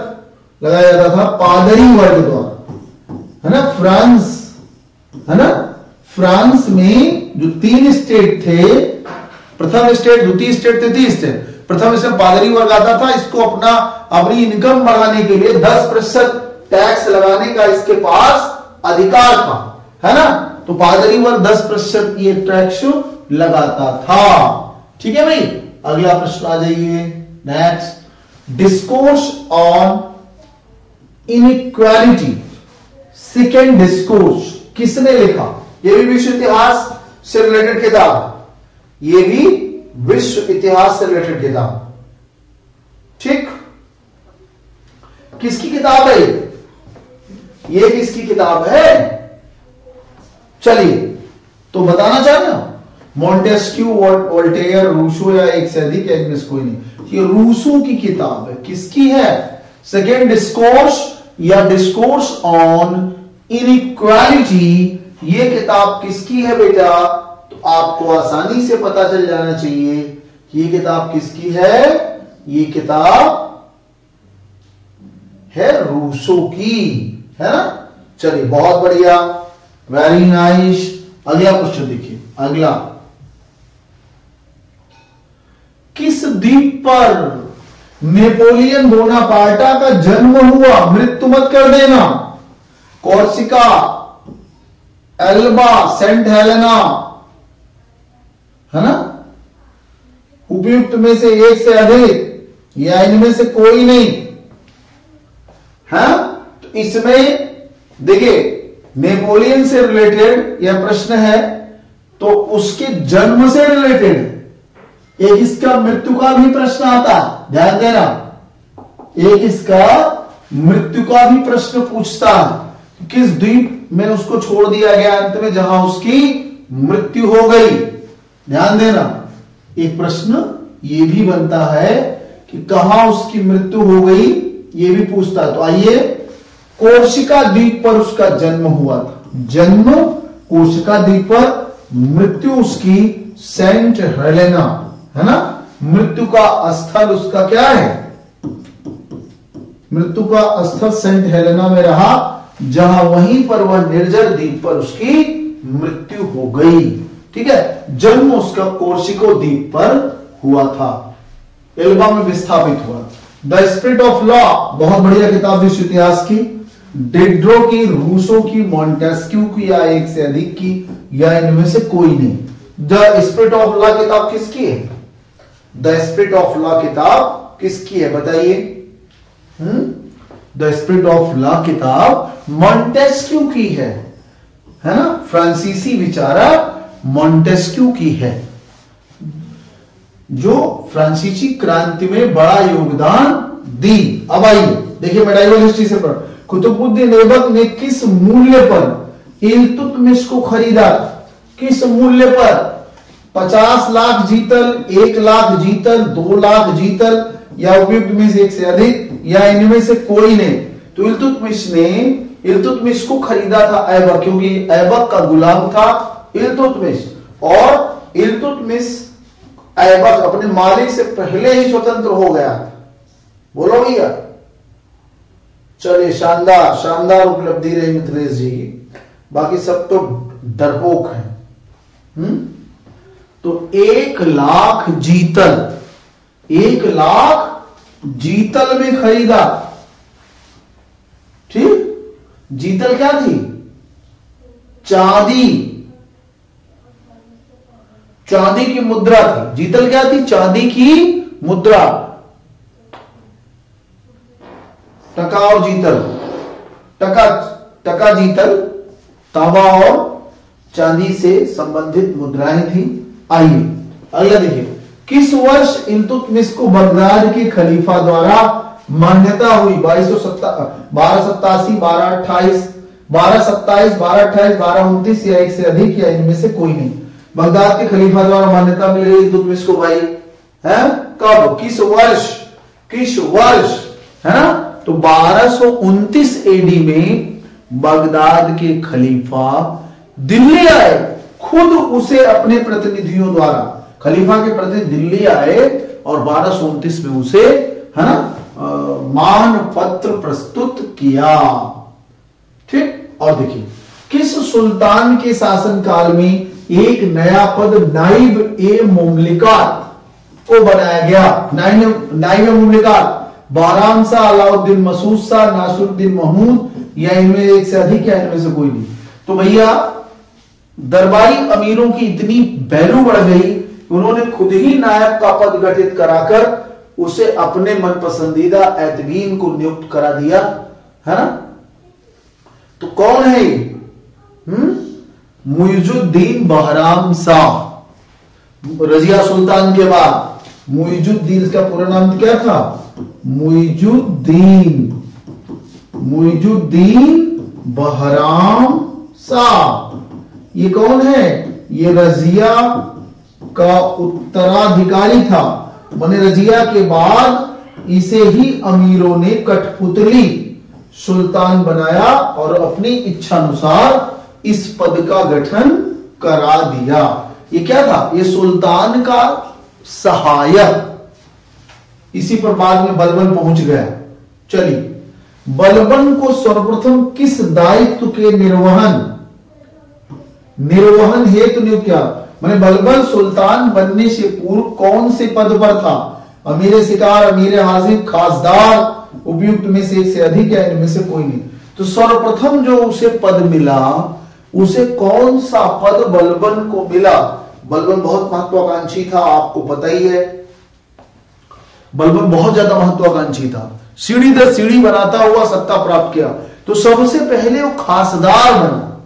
लगाया जाता था पादरी वर्ग द्वारा, है ना। फ्रांस, है ना, फ्रांस में जो तीन स्टेट थे, प्रथम स्टेट, द्वितीय स्टेट, तृतीय स्टेट, प्रथम इसमें पादरी वर्ग आता था। इसको अपना अपनी इनकम बढ़ाने के लिए दस प्रतिशत टैक्स लगाने का इसके पास अधिकार था, है ना। तो पादरी वर्ग दस प्रतिशत ये टैक्स लगाता था, ठीक है भाई। अगला प्रश्न आ जाइए, next. Discourse on inequality second discourse किसने लिखा? ये भी विश्व इतिहास से रिलेटेड किताब, ये भी विश्व इतिहास से रिलेटेड किताब, ठीक। किसकी किताब है ये? किसकी किताब है? चलिए, तो बताना चाहते हो मोंटेस्क्यू, वोल्टेयर, रूसो या एक से अधिक या इनमें से कोई नहीं। ये रूसो की किताब है। किसकी है? सेकेंड डिस्कोर्स या डिस्कोर्स ऑन इनइक्वालिटी, ये किताब किसकी है बेटा? तो आपको आसानी से पता चल जाना चाहिए कि ये किताब किसकी है। ये किताब है रूसो की, है ना। चलिए, बहुत बढ़िया, वेरी नाइस। अगला क्वेश्चन देखिए, अगला। किस द्वीप पर नेपोलियन बोनापार्टा का जन्म हुआ? मृत्यु मत कर देना। कोर्सिका, एल्बा, सेंट हेलेना, है ना, उपयुक्त में से एक से अधिक या इनमें से कोई नहीं है। तो इसमें देखिए नेपोलियन से रिलेटेड यह प्रश्न है तो उसके जन्म से रिलेटेड, एक इसका मृत्यु का भी प्रश्न आता है, ध्यान देना, एक इसका मृत्यु का भी प्रश्न पूछता है, किस द्वीप में उसको छोड़ दिया गया अंत में जहां उसकी मृत्यु हो गई, ध्यान देना। एक प्रश्न ये भी बनता है कि कहां उसकी मृत्यु हो गई, ये भी पूछता है। तो आइए, कोर्सिका द्वीप पर उसका जन्म हुआ था, जन्म कोर्सिका द्वीप पर, मृत्यु उसकी सेंट हेलेना, है ना, मृत्यु का स्थल उसका क्या है, मृत्यु का स्थल सेंट हेलेना में रहा, जहां वहीं पर वह निर्जर द्वीप पर उसकी मृत्यु हो गई। ठीक है, जन्म उसका कोर्सिको द्वीप पर हुआ था, एल्बा में विस्थापित हुआ। द स्पिरिट ऑफ लॉ, बहुत बढ़िया किताब विश्व इतिहास की, डिड्रो की, रूसो की, मॉन्टेस्क्यू की, या एक से अधिक की या इनमें से कोई नहीं। द स्पिरिट ऑफ लॉ किताब किसकी है, द स्पिरिट ऑफ लॉ किताब किसकी है बताइए, द स्पिरिट ऑफ लॉ किताब मॉन्टेस्क्यू की है, है ना, फ्रांसीसी विचारक मॉन्टेस्क्यू की है, जो फ्रांसीसी क्रांति में बड़ा योगदान दी। अब आइए देखिए मेडिवल हिस्ट्री से पढ़, कुतुबुद्दीन ऐबक ने किस मूल्य पर इल्तुतमिश को खरीदा, किस मूल्य पर, पचास लाख जीतल, एक लाख जीतल, दो लाख जीतल, या उपयुक्त में से एक से अधिक या इनमें से कोई नहीं। तो इल्तुतमिश ने इल्तुतमिश को खरीदा था ऐबक, क्योंकि ऐबक का गुलाम था इल्तुतमिश, और इल्तुतमिश ऐबक अपने मालिक से पहले ही स्वतंत्र हो गया। बोलो भैया, चलिए, शानदार शानदार उपलब्धि रही मिथलेश जी की, बाकी सब तो डरपोक है। हम्म तो एक लाख जीतल, एक लाख जीतल में खरीदा। ठीक, जीतल क्या थी, चांदी, चांदी की मुद्रा थी, जीतल क्या थी, चांदी की मुद्रा, टका और जीतल, टका टका जीतल, तांबा और चांदी से संबंधित मुद्राएं थी। आइए अगला देखिए, किस वर्ष इल्तुतमिश को बगदाद के खलीफा द्वारा मान्यता हुई, बारह सौ सत्तासी, बारह सत्तासी, बारह अट्ठाईस, बारह सत्ताईस, बारह अट्ठाईस, बारह उनतीस या एक से अधिक या इनमें से कोई नहीं। बगदाद के खलीफा द्वारा मान्यता मिल रही इल्तुतमिश को भाई, है कब, किस वर्ष, किस वर्ष, है ना। तो बारह सौ उनतीस एडी में बगदाद के खलीफा दिल्ली आए, खुद उसे अपने प्रतिनिधियों द्वारा, खलीफा के प्रतिनिधि दिल्ली आए और बारह सौ उनतीस में उसे, है ना, मान पत्र प्रस्तुत किया। ठीक, और देखिए, किस सुल्तान के शासनकाल में एक नया पद नाइब ए मुमलिकात को बनाया गया, नाइब नाइब ए मुमलिकात, बाराम शाह, अलाउद्दीन मसूद शाह, नासरुद्दीन महमूद, या इनमें एक से अधिक या इनमें से कोई नहीं। तो भैया दरबारी अमीरों की इतनी वैल्यू बढ़ गई, उन्होंने खुद ही नायब का पद गठित कराकर उसे अपने मन पसंदीदा एतबीन को नियुक्त करा दिया, है ना। तो कौन है, हम्म मुइजुद्दीन बहराम शाह, रजिया सुल्तान के बाद मुइजुद्दीन, इसका पूरा नाम क्या था, मुइजुद्दीन, मुइजुद्दीन बहराम शाह। ये कौन है, ये रजिया का उत्तराधिकारी था, माने रजिया के बाद इसे ही अमीरों ने कठपुतली सुल्तान बनाया और अपनी इच्छा अनुसार इस पद का गठन करा दिया। ये क्या था, ये सुल्तान का सहायक, इसी पर बाद में बलबन पहुंच गया। चलिए, बलबन को सर्वप्रथम किस दायित्व के निर्वहन निर्वहन हेतु नियुक्त किया, माने बलबन सुल्तान बनने से पूर्व कौन से पद पर था, अमीर शिकार, अमीर हाजिर, खासदार, उपयुक्त में से एक से अधिक या इनमें से कोई नहीं। तो सर्वप्रथम जो उसे पद मिला उसे कौन सा पद बलबन को मिला। बलबन बहुत महत्वाकांक्षी था, आपको पता ही है, बलबन बहुत ज्यादा महत्वाकांक्षी था, सीढ़ी दर सीढ़ी बनाता हुआ सत्ता प्राप्त किया। तो सबसे पहले वो खासदार बना,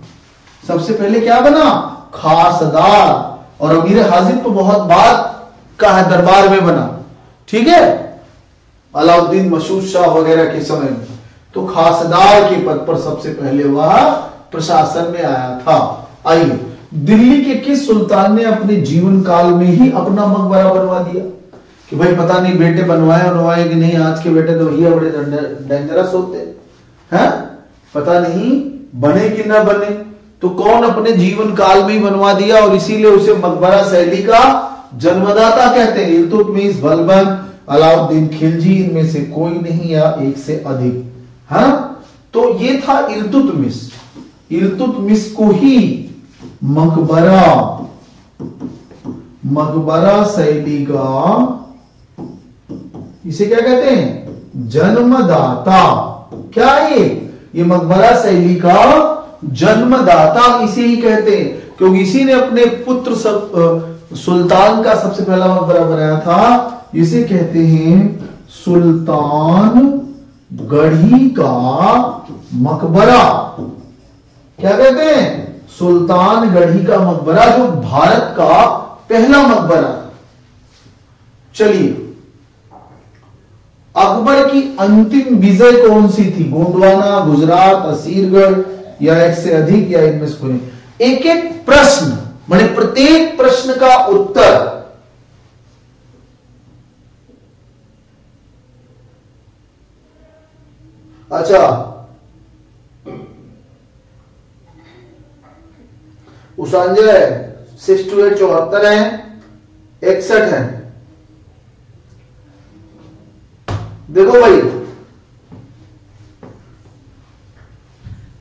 सबसे पहले क्या बना, खासदार। और अमीर हाजिर तो बहुत बात का है, दरबार में बना, ठीक है, अलाउद्दीन मसूद शाह वगैरह के समय में। तो खासदार के पद पर सबसे पहले वह प्रशासन में आया था। आइए, दिल्ली के किस सुल्तान ने अपने जीवन काल में ही अपना मकबरा बनवा दिया कि भाई पता नहीं बेटे बनवाए बनवाए कि नहीं, आज के बेटे तो भैया बड़े डेंजरस होते हैं, पता नहीं बने कि ना बने। तो कौन अपने जीवन काल में ही बनवा दिया और इसीलिए उसे मकबरा शैली का जन्मदाता कहते हैं। इल्तुतमिश, बलबन, अलाउद्दीन खिलजी, इनमें से कोई नहीं या एक से अधिक। हाँ, तो ये था इल्तुतमिश। इल्तुतमिश को ही मकबरा मकबरा शैली का, इसे क्या कहते हैं, जन्मदाता। क्या ये ये मकबरा शैली का जन्मदाता इसे ही कहते हैं, क्योंकि इसी ने अपने पुत्र सब, सुल्तान का सबसे पहला मकबरा बनाया था। इसे कहते हैं सुल्तान गढ़ी का मकबरा। क्या कहते हैं, सुल्तान गढ़ी का मकबरा, जो भारत का पहला मकबरा। चलिए, अकबर की अंतिम विजय कौन सी थी, गोंडवाना, गुजरात, असीरगढ़ या एक से अधिक या इनमें से कोई। एक एक प्रश्न, माने प्रत्येक प्रश्न का उत्तर अच्छा उसंजय सिक्स टू एट चौहत्तर है, इकसठ है। देखो भाई,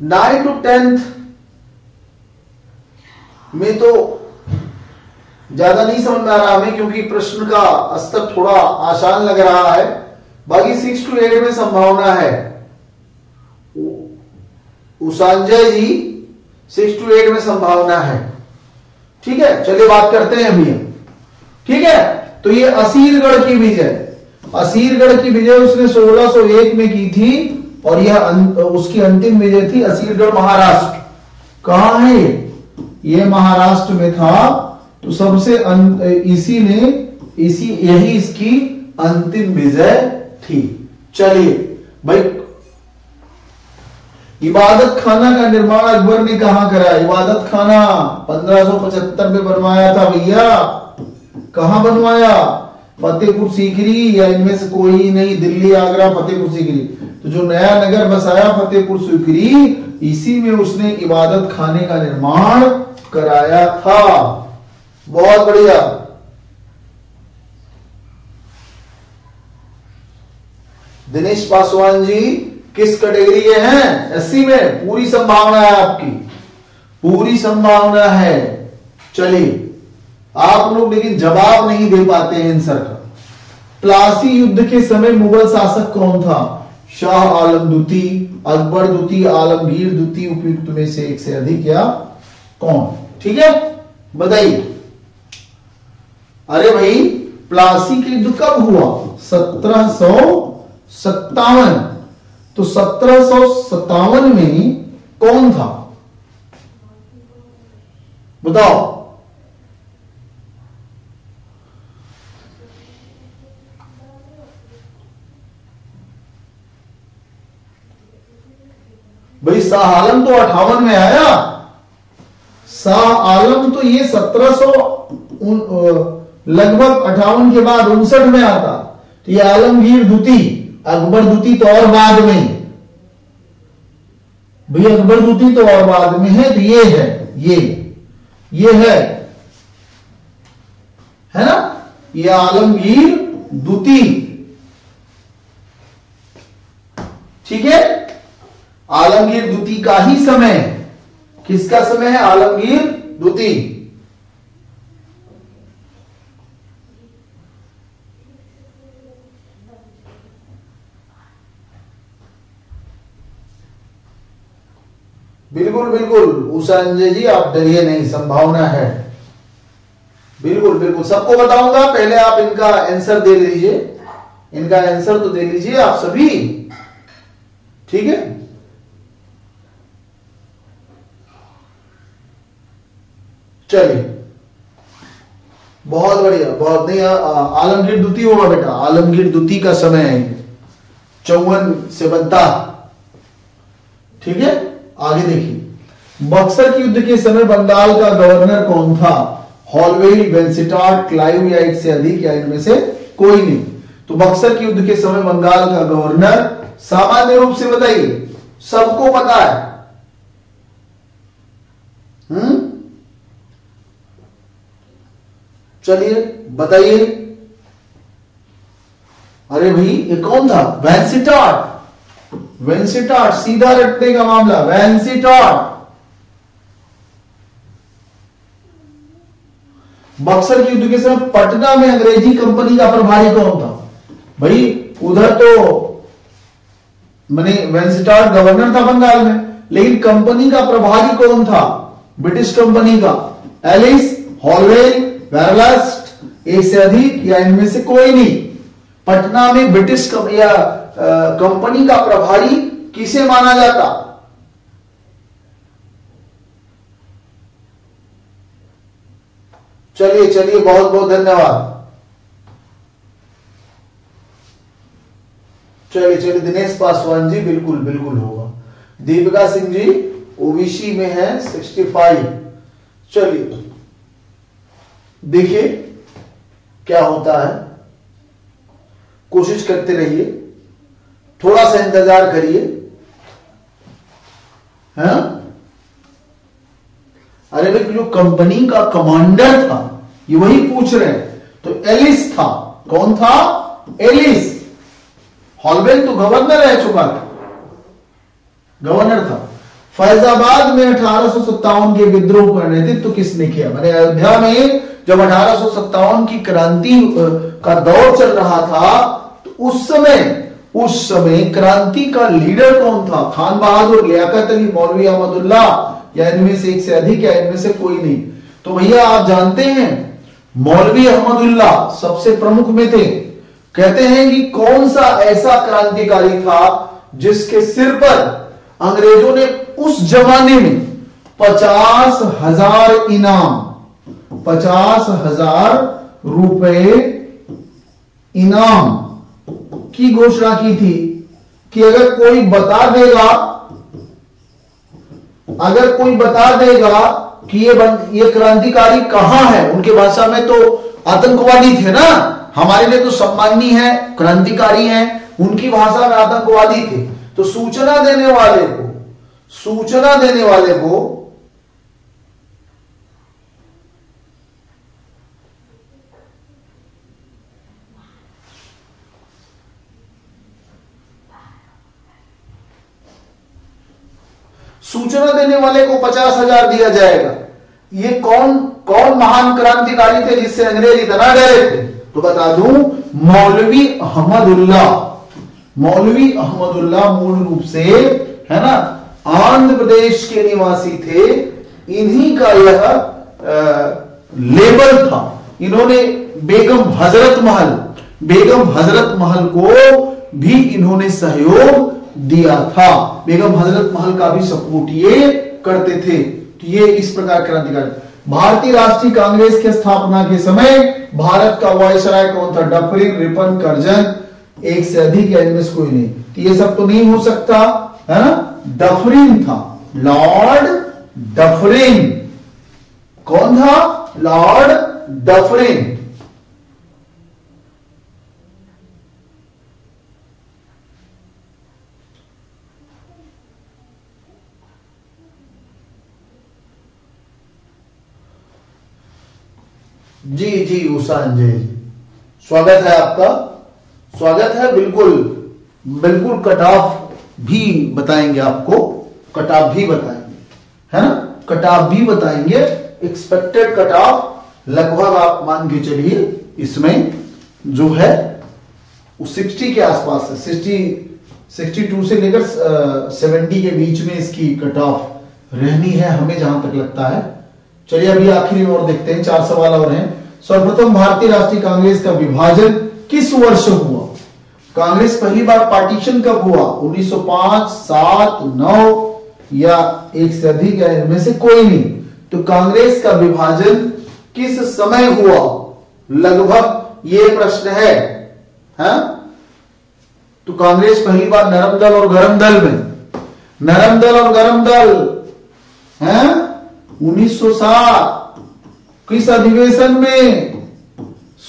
नाइन टू टेंथ में तो ज्यादा नहीं समझ में आ रहा हमें, क्योंकि प्रश्न का स्तर थोड़ा आसान लग रहा है। बाकी सिक्स टू एट में संभावना है। उसंजय जी सिक्स टू एट में संभावना है, ठीक है। चलिए बात करते हैं अभी, ठीक है। तो ये असीरगढ़ की विजय, असीरगढ़ की विजय उसने सोलह सौ एक में की थी और यह अं, उसकी अंतिम विजय थी। असीरगढ़ महाराष्ट्र, कहां है यह, महाराष्ट्र में था। तो सबसे अं, इसी ने इसी यही इसकी अंतिम विजय थी। चलिए भाई, इबादत खाना का निर्माण अकबर ने कहां करा। इबादत खाना पंद्रह सौ पचहत्तर में बनवाया था भैया, कहां बनवाया, फतेहपुर सीकरी या इनमें से कोई नहीं, दिल्ली, आगरा, फतेहपुर सीकरी। तो जो नया नगर बसाया फतेहपुर सीकरी, इसी में उसने इबादत खाने का निर्माण कराया था। बहुत बढ़िया। दिनेश पासवान जी किस कैटेगरी के हैं, एससी में। पूरी संभावना है आपकी, पूरी संभावना है। चलिए, आप लोग लेकिन जवाब नहीं दे पाते हैं आंसर का। प्लासी युद्ध के समय मुगल शासक कौन था, शाह आलम द्वितीय, अकबर द्वितीय, आलमगीर द्वितीय, उपयुक्त में से एक से अधिक या कौन, ठीक है, बताइए। अरे भाई, प्लासी के युद्ध कब हुआ, सत्रह सौ सत्तावन। तो सत्रह सौ सत्तावन में कौन था, बताओ। भाई शाह आलम तो अठावन में आया, शाह आलम तो ये सत्रह सौ लगभग अठावन के बाद उनसठ में आता। तो ये आलमगीर द्वितीय, अकबर द्वितीय तो और बाद में, भाई अकबर द्वितीय तो और बाद में है। तो ये है, ये ये है है ना, ये आलमगीर द्वितीय, ठीक है। आलमगीर द्वितीय का ही समय, किसका समय है, आलमगीर द्वितीय। बिल्कुल बिल्कुल उषा अंजय जी, आप डरिए नहीं, संभावना है। बिल्कुल बिल्कुल सबको बताऊंगा, पहले आप इनका आंसर दे लीजिए, इनका आंसर तो दे लीजिए आप सभी, ठीक है। चलिए बहुत बढ़िया, बहुत नहीं, आलमगीर द्वितीय होगा बेटा, आलमगीर द्वितीय का समय है, चौवन से बनता, ठीक है। आगे देखिए, बक्सर के युद्ध के समय बंगाल का गवर्नर कौन था? हॉलवेल, वेंसिटार्ट, क्लाइव या एक से अधिक या इनमें से कोई नहीं। तो बक्सर के युद्ध के समय बंगाल का गवर्नर, सामान्य रूप से बताइए, सबको पता है, हम्म, चलिए बताइए। अरे भाई ये कौन था? वेंसिटार्ट, वेंसिटार्ट, सीधा रटने का मामला, वेंसिटार्ट। बक्सर के युद्ध के समय पटना में अंग्रेजी कंपनी का प्रभारी कौन था? भाई उधर तो माने वेंसिटार्ट गवर्नर था बंगाल में, लेकिन कंपनी का प्रभारी कौन था ब्रिटिश कंपनी का? एलिस, हॉलवेल, वेरलस्ट, एक से अधिक या इनमें से कोई नहीं। पटना में ब्रिटिश या कंपनी का प्रभारी किसे माना जाता? चलिए चलिए, बहुत बहुत धन्यवाद। चलिए चलिए, दिनेश पासवान जी बिल्कुल बिल्कुल होगा। दीपिका सिंह जी ओबीसी में है, सिक्सटी फाइव। चलिए देखिए क्या होता है, कोशिश करते रहिए, थोड़ा सा इंतजार करिए, हाँ? अरे भाई जो कंपनी का कमांडर था ये वही पूछ रहे हैं, तो एलिस था। कौन था? एलिस। हॉलवेल तो गवर्नर रह चुका था, गवर्नर था। फैजाबाद में अठारह सौ सत्तावन के विद्रोह का नेतृत्व तो किसने किया? मैंने अयोध्या में जब अठारह सौ सत्तावन की क्रांति का दौर चल रहा था, तो उस समय उस समय क्रांति का लीडर कौन था? खान बहादुर, लियाकत अली, मौलवी अहमदुल्लाह या इनमें से एक से अधिक या इनमें से कोई नहीं। तो भैया आप जानते हैं मौलवी अहमदुल्लाह सबसे प्रमुख में थे। कहते हैं कि कौन सा ऐसा क्रांतिकारी था जिसके सिर पर अंग्रेजों ने उस जमाने में पचास हजार इनाम, पचास हजार रुपए इनाम की घोषणा की थी कि अगर कोई बता देगा, अगर कोई बता देगा कि ये बन, ये क्रांतिकारी कहां है, उनके भाषा में तो आतंकवादी थे ना, हमारे लिए तो सम्माननीय है, क्रांतिकारी हैं, उनकी भाषा में आतंकवादी थे। तो सूचना देने वाले को, सूचना देने वाले को सूचना देने वाले को पचास हजार दिया जाएगा। ये कौन कौन महान क्रांतिकारी थे जिससे अंग्रेज इतना डरे थे? तो बता दूं, मौलवी अहमदुल्लाह। मौलवी अहमदुल्लाह मूल रूप से है ना आंध्र प्रदेश के निवासी थे। इन्हीं का यह लेबल था। इन्होंने बेगम हजरत महल, बेगम हजरत महल को भी इन्होंने सहयोग दिया था। बेगम हजरत महल का भी सपोर्ट ये करते थे। तो ये इस प्रकार क्रांतिकारी। भारतीय राष्ट्रीय कांग्रेस के स्थापना के समय भारत का वायसराय कौन था? डफरिन, रिपन, करजन, एक से अधिक या इनमें से कोई नहीं। तो ये सब तो नहीं हो सकता है ना। डफरिन था, लॉर्ड डफरिन। कौन था? Lord Dufferin. जी जी उषा अंजय जी स्वागत है आपका, स्वागत है। बिल्कुल बिल्कुल कट ऑफ भी बताएंगे आपको, कट ऑफ भी बताएंगे, है ना, कट ऑफ भी बताएंगे। एक्सपेक्टेड कट ऑफ लगभग आप मान के चलिए इसमें जो है वो सिक्सटी के आसपास है, सिक्सटी, सिक्सटी टू से लेकर सेवेंटी के बीच में इसकी कट ऑफ रहनी है हमें जहां तक लगता है। चलिए अभी आखिरी और देखते हैं, चार सवाल और हैं। सर्वप्रथम भारतीय राष्ट्रीय कांग्रेस का विभाजन किस वर्ष हुआ? कांग्रेस पहली बार पार्टीशन कब हुआ? उन्नीस सौ पाँच, सात, नौ या एक से अधिक या इनमें से कोई नहीं। तो कांग्रेस का विभाजन किस समय हुआ लगभग, ये प्रश्न है, है? तो कांग्रेस पहली बार नरम दल और गरम दल में, नरम दल और गरम दल है उन्नीस सौ सात, किस अधिवेशन में?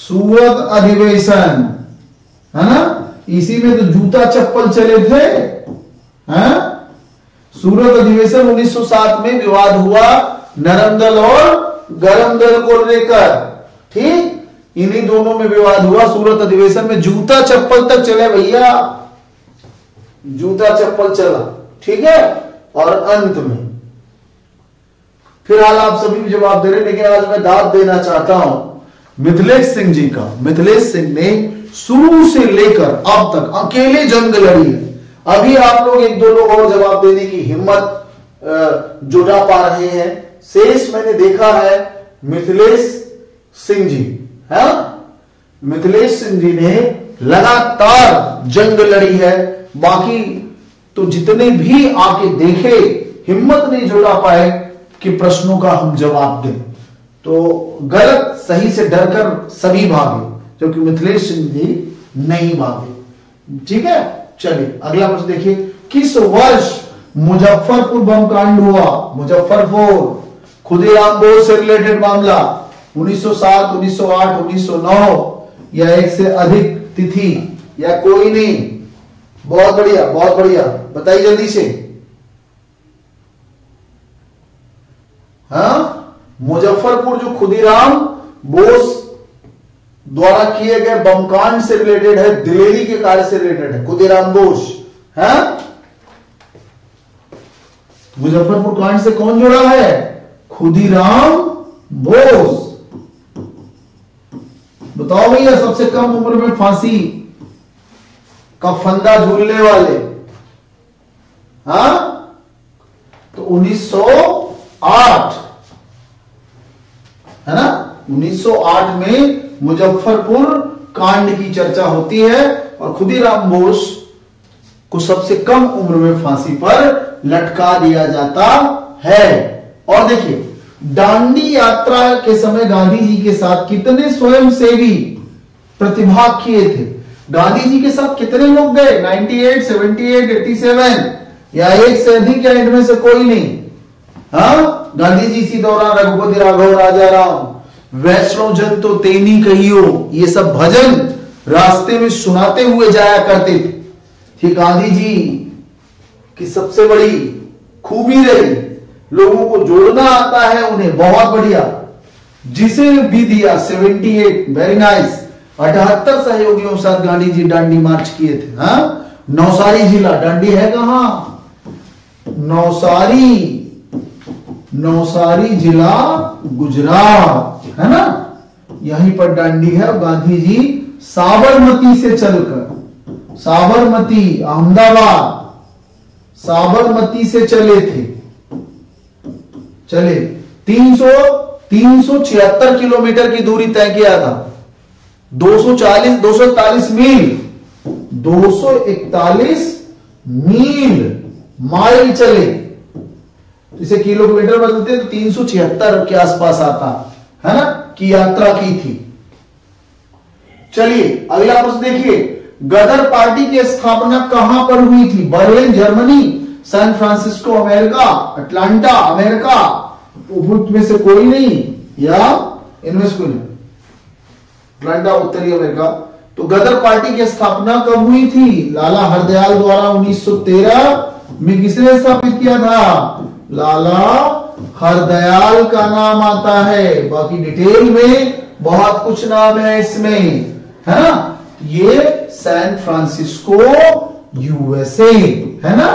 सूरत अधिवेशन, है ना? इसी में तो जूता चप्पल चले थे, हैं? सूरत अधिवेशन उन्नीस सौ सात में विवाद हुआ नरम दल और गरम दल को लेकर, ठीक? इन्हीं दोनों में विवाद हुआ। सूरत अधिवेशन में जूता चप्पल तक चले भैया, जूता चप्पल चला, ठीक है? और अंत में फिलहाल आप सभी भी जवाब दे रहे, लेकिन आज मैं दाद देना चाहता हूं मिथिलेश सिंह जी का। मिथिलेश सिंह ने शुरू से लेकर अब तक अकेले जंग लड़ी है। अभी आप लोग एक दो लोग और जवाब देने की हिम्मत जुटा पा रहे हैं, शेष मैंने देखा है मिथिलेश सिंह जी, है? मिथिलेश सिंह जी ने लगातार जंग लड़ी है, बाकी तो जितने भी आके देखे हिम्मत नहीं जुटा पाए कि प्रश्नों का हम जवाब दें। तो गलत सही से डरकर सभी भागे, क्योंकि मिथिलेश सिंह जी नहीं भागे, ठीक है? चलिए अगला प्रश्न देखिए, किस वर्ष मुजफ्फरपुर बम कांड हुआ? मुजफ्फरपुर, खुदीराम बोस से रिलेटेड मामला, उन्नीस सौ सात, उन्नीस सौ आठ, उन्नीस सौ नौ या एक से अधिक तिथि या कोई नहीं? बहुत बढ़िया, बहुत बढ़िया, बताइए जल्दी से। हाँ, मुजफ्फरपुर जो खुदीराम बोस द्वारा किए गए बमकांड से रिलेटेड है, दिलेरी के कार्य से रिलेटेड है खुदीराम बोस, है? मुजफ्फरपुर कांड से कौन जुड़ा है? खुदीराम बोस। बताओ भैया, सबसे कम उम्र में फांसी का फंदा झूलने वाले, हाँ? तो उन्नीस सौ आठ, है ना? उन्नीस सौ आठ में मुजफ्फरपुर कांड की चर्चा होती है और खुदीराम बोस को सबसे कम उम्र में फांसी पर लटका दिया जाता है। और देखिए, दांडी यात्रा के समय गांधी जी के साथ कितने स्वयंसेवी प्रतिभाग किए थे? गांधी जी के साथ कितने लोग गए? अट्ठानवे, अठहत्तर, सत्तासी या एक से अधिक या इनमें से कोई नहीं? हाँ, गांधी जी इसी दौरान रघुपति राघव राजा राम, वैष्णव जन तो तेनी कहियो, ये सब भजन रास्ते में सुनाते हुए जाया करते थे। ये गांधी जी की सबसे बड़ी खूबी रही, लोगों को जोड़ना आता है उन्हें। बहुत बढ़िया, जिसे भी दिया अठहत्तर, वेरी नाइस। अठहत्तर सहयोगियों के साथ गांधी जी डांडी मार्च किए थे, हाँ? नौसारी जिला, डांडी है कहां? नौसारी, नौसारी जिला गुजरात, है ना? यहीं पर डांडी है। गांधी जी साबरमती से चलकर, साबरमती अहमदाबाद, साबरमती से चले थे, चले तीन सौ तीन सौ छिहत्तर किलोमीटर की दूरी तय किया था, दो सौ चालीस, दो सौ इकतालीस मील, दो सौ इकतालीस मील, माइल चले। इसे किलोमीटर बदलते तो तीन सौ छिहत्तर के आसपास आता है ना, की यात्रा की थी। चलिए अगला प्रश्न देखिए, गदर पार्टी की स्थापना कहां पर हुई थी? Berlin Germany, San Francisco America, Atlanta America, उपभूत में से कोई नहीं या इनमें से कोई नहीं? अटलांटा उत्तरी अमेरिका। तो गदर पार्टी की स्थापना कब हुई थी? लाला हरदयाल द्वारा उन्नीस सौ तेरह में किसने स्थापित किया था? लाला हरदयाल का नाम आता है, बाकी डिटेल में बहुत कुछ नाम है इसमें, है ना? ये सैन फ्रांसिस्को यूएसए, है ना?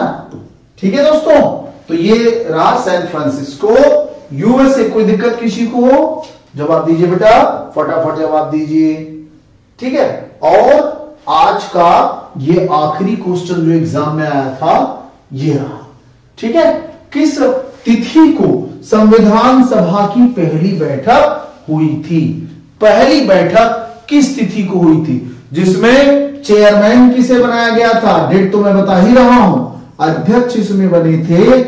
ठीक है दोस्तों, तो ये रहा सैन फ्रांसिस्को यूएसए। कोई दिक्कत किसी को हो, जवाब दीजिए बेटा, फटाफट जवाब दीजिए, ठीक है? और आज का ये आखिरी क्वेश्चन जो एग्जाम में आया था ये रहा, ठीक है? किस तिथि को संविधान सभा की पहली बैठक हुई थी। पहली बैठक किस तिथि को हुई थी, जिसमें चेयरमैन किसे बनाया गया था, डेट तो मैं बता ही रहा हूं। अध्यक्ष इसमें बने थे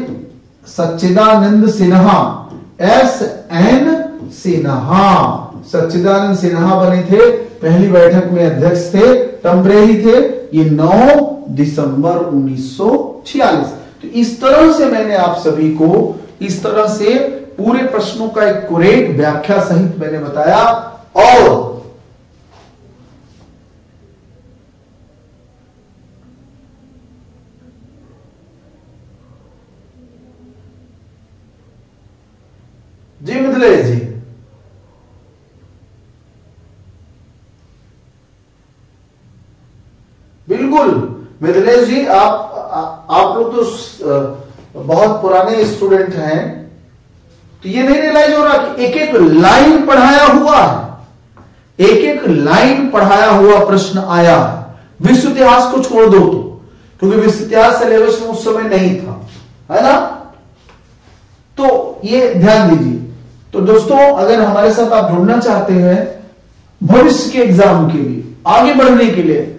सच्चिदानंद सिन्हा, एस एन सिन्हा, सच्चिदानंद सिन्हा बने थे। पहली बैठक में अध्यक्ष थे, टेम्परेरी थे। ये नौ दिसंबर उन्नीस सौ छियालीस। तो इस तरह से मैंने आप सभी को इस तरह से पूरे प्रश्नों का एक कोरेट व्याख्या सहित मैंने बताया। और जी मिथले जी बिल्कुल मिथलेश जी आप आ, आप लोग तो बहुत पुराने स्टूडेंट हैं, तो ये नहीं रियलाइज हो रहा कि एक एक लाइन पढ़ाया हुआ है, एक एक लाइन पढ़ाया हुआ प्रश्न आया है। विश्व इतिहास को छोड़ दो तो, क्योंकि विश्व इतिहास सिलेबस में उस समय नहीं था, है ना, तो ये ध्यान दीजिए। तो दोस्तों अगर हमारे साथ आप जुड़ना चाहते हैं भविष्य के एग्जाम के लिए, आगे बढ़ने के लिए,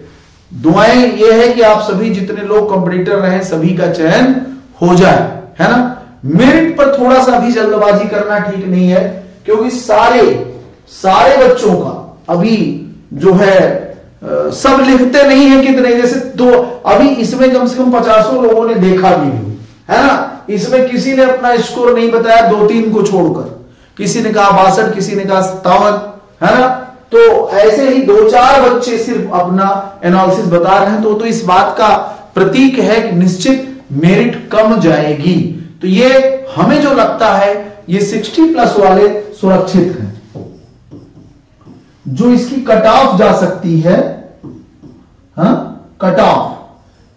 दुआएं ये है कि आप सभी जितने लोग कंपटीटर रहे सभी का चयन हो जाए, है ना। मेरिट पर थोड़ा सा भी जल्दबाजी करना ठीक नहीं है, क्योंकि सारे सारे बच्चों का अभी जो है आ, सब लिखते नहीं है कितने, जैसे दो अभी इसमें कम से कम पचासों लोगों ने देखा भी हो, है ना। इसमें किसी ने अपना स्कोर नहीं बताया, दो तीन को छोड़कर, किसी ने कहा बासठ, किसी ने कहा सत्तावन, है ना। तो ऐसे ही दो चार बच्चे सिर्फ अपना एनालिसिस बता रहे हैं, तो, तो इस बात का प्रतीक है कि निश्चित मेरिट कम जाएगी। तो ये हमें जो लगता है ये साठ प्लस वाले सुरक्षित हैं, जो इसकी कट ऑफ जा सकती है, हाँ कट ऑफ,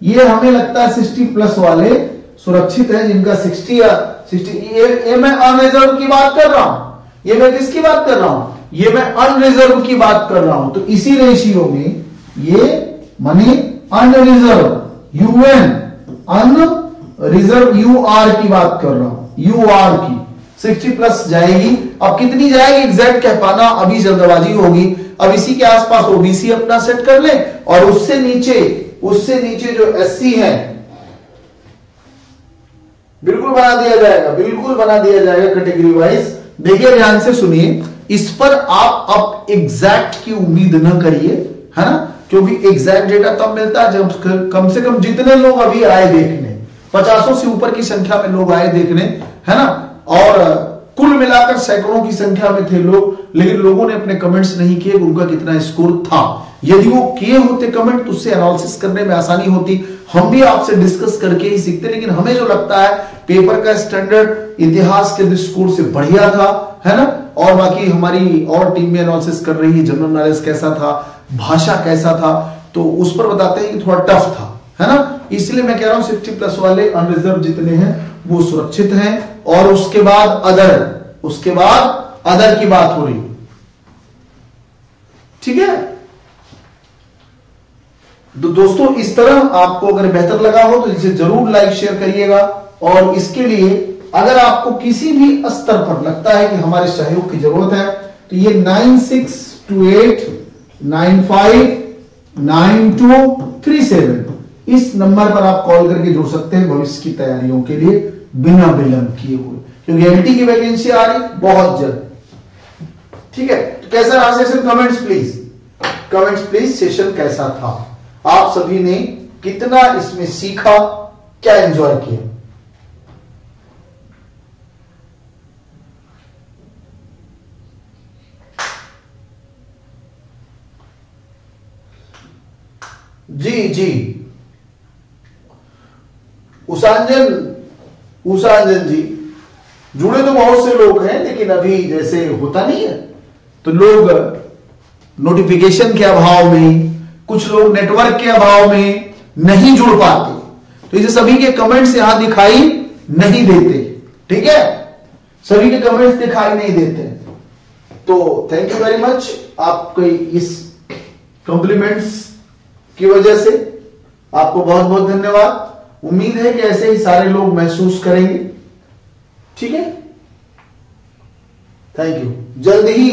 ये हमें लगता है साठ प्लस वाले सुरक्षित है, जिनका साठ या साठ। ये, ये मैं अनरिजर्व की बात कर रहा हूं, ये मैं किसकी बात कर रहा हूं, ये मैं अनरिजर्व की बात कर रहा हूं। तो इसी रेशियो में ये मनी अनरिजर्व, यूएन अनरिजर्व यूआर की बात कर रहा हूं, यूआर की साठ प्लस जाएगी। अब कितनी जाएगी एग्जैक्ट कह पाना अभी जल्दबाजी होगी। अब इसी के आसपास ओबीसी अपना सेट कर ले, और उससे नीचे उससे नीचे जो एससी है बिल्कुल बना दिया जाएगा, बिल्कुल बना दिया जाएगा कैटेगरी वाइज। देखिए ध्यान से सुनिए, इस पर आप अब एग्जैक्ट की उम्मीद न करिए, है ना, क्योंकि एग्जैक्ट डेटा तब मिलता है जब कम से कम जितने लोग अभी आए देखने, पचासों से ऊपर की संख्या में लोग आए देखने, है ना, और कुल मिलाकर सैकड़ों की संख्या में थे लोग। लेकिन लोगों ने अपने कमेंट्स नहीं किए उनका कितना स्कोर था। यदि वो किए होते कमेंट तो उससे एनालिसिस करने में आसानी होती, हम भी आपसे डिस्कस करके ही सीखते। लेकिन हमें जो लगता है पेपर का स्टैंडर्ड इतिहास के दृष्टिकोण से बढ़िया था, है ना। और बाकी हमारी और टीम में एनालिसिस कर रही है, जनरल नॉलेज कैसा था, भाषा कैसा था, तो उस पर बताते हैं कि थोड़ा टफ था, है ना। इसलिए मैं कह रहा हूं साठ प्लस वाले अनरिजर्व जितने हैं वो सुरक्षित हैं। और उसके बाद अदर, उसके बाद अदर की बात हो रही है, ठीक है। तो दोस्तों इस तरह आपको अगर बेहतर लगा हो तो इसे जरूर लाइक शेयर करिएगा। और इसके लिए अगर आपको किसी भी स्तर पर लगता है कि हमारे सहयोग की जरूरत है तो ये nine six two eight nine five nine two three seven इस नंबर पर आप कॉल करके जुड़ सकते हैं भविष्य की तैयारियों के लिए बिना विलंब किए हुए, क्योंकि एलटी की वैकेंसी आ रही बहुत जल्द, ठीक है। तो कैसा रहा session, comments please, comments please session कैसा था, आप सभी ने कितना इसमें सीखा, क्या एंजॉय किया। जी जी उषांजन उषांजन जी जुड़े तो बहुत से लोग हैं, लेकिन अभी जैसे होता नहीं है तो लोग नोटिफिकेशन के अभाव में, कुछ लोग नेटवर्क के अभाव में नहीं जुड़ पाते, तो इसे सभी के कमेंट्स यहां दिखाई नहीं देते, ठीक है, सभी के कमेंट्स दिखाई नहीं देते। तो थैंक यू वेरी मच आपके इस कॉम्प्लीमेंट्स की वजह से, आपको बहुत बहुत धन्यवाद। उम्मीद है कि ऐसे ही सारे लोग महसूस करेंगे। ठीक है, थैंक यू। जल्द ही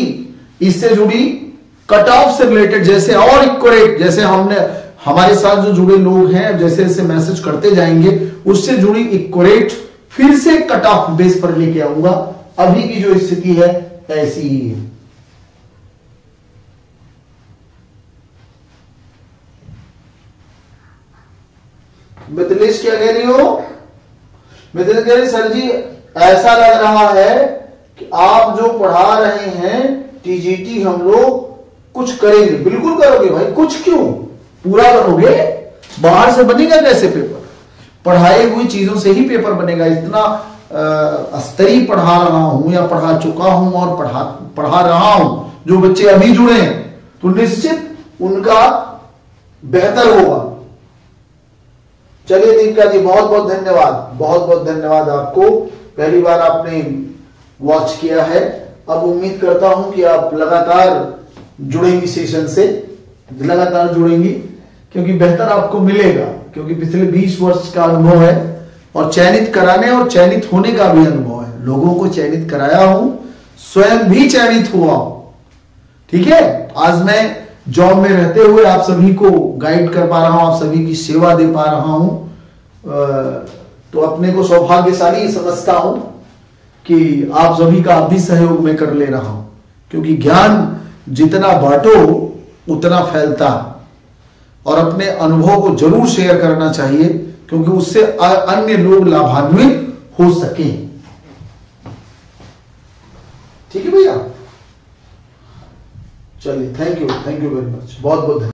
इससे जुड़ी कट ऑफ से रिलेटेड जैसे और इक्वरेट जैसे हमने हमारे साथ जो जुड़े लोग हैं जैसे जैसे मैसेज करते जाएंगे उससे जुड़ी इक्वरेट फिर से कट ऑफ बेस पर लेके आऊंगा। अभी की जो स्थिति है ऐसी ही है। मिथिलेश क्या कह रही हो? मिथिलेश कह रही सर जी ऐसा लग रहा है कि आप जो पढ़ा रहे हैं टीजीटी हम लोग कुछ करेंगे। बिल्कुल करोगे भाई, कुछ क्यों, पूरा करोगे। बाहर से बनेगा कैसे पेपर? पढ़ाई हुई चीजों से ही पेपर बनेगा। इतना स्तरीय पढ़ा रहा हूं या पढ़ा चुका हूं और पढ़ा पढ़ा रहा हूं जो बच्चे अभी जुड़े हैं तो निश्चित उनका बेहतर होगा। चलिए दीपिका जी बहुत बहुत धन्यवाद, बहुत बहुत धन्यवाद आपको। पहली बार आपने वॉच किया है। अब उम्मीद करता हूं कि आप लगातार जुड़ेंगी सेशन से, लगातार जुड़ेंगी क्योंकि बेहतर आपको मिलेगा, क्योंकि पिछले बीस वर्ष का अनुभव है और चयनित कराने और चयनित होने का भी अनुभव है। लोगों को चयनित कराया हूं, स्वयं भी चयनित हुआ हूं। ठीक है, आज मैं जॉब में रहते हुए आप सभी को गाइड कर पा रहा हूं, आप सभी की सेवा दे पा रहा हूं, तो अपने को सौभाग्यशाली समझता हूं कि आप सभी का भी सहयोग मैं कर ले रहा हूं। क्योंकि ज्ञान जितना बांटो उतना फैलता, और अपने अनुभव को जरूर शेयर करना चाहिए क्योंकि उससे अन्य लोग लाभान्वित हो सके। ठीक है भैया, चलिए thank you, thank you very much, बहुत बहुत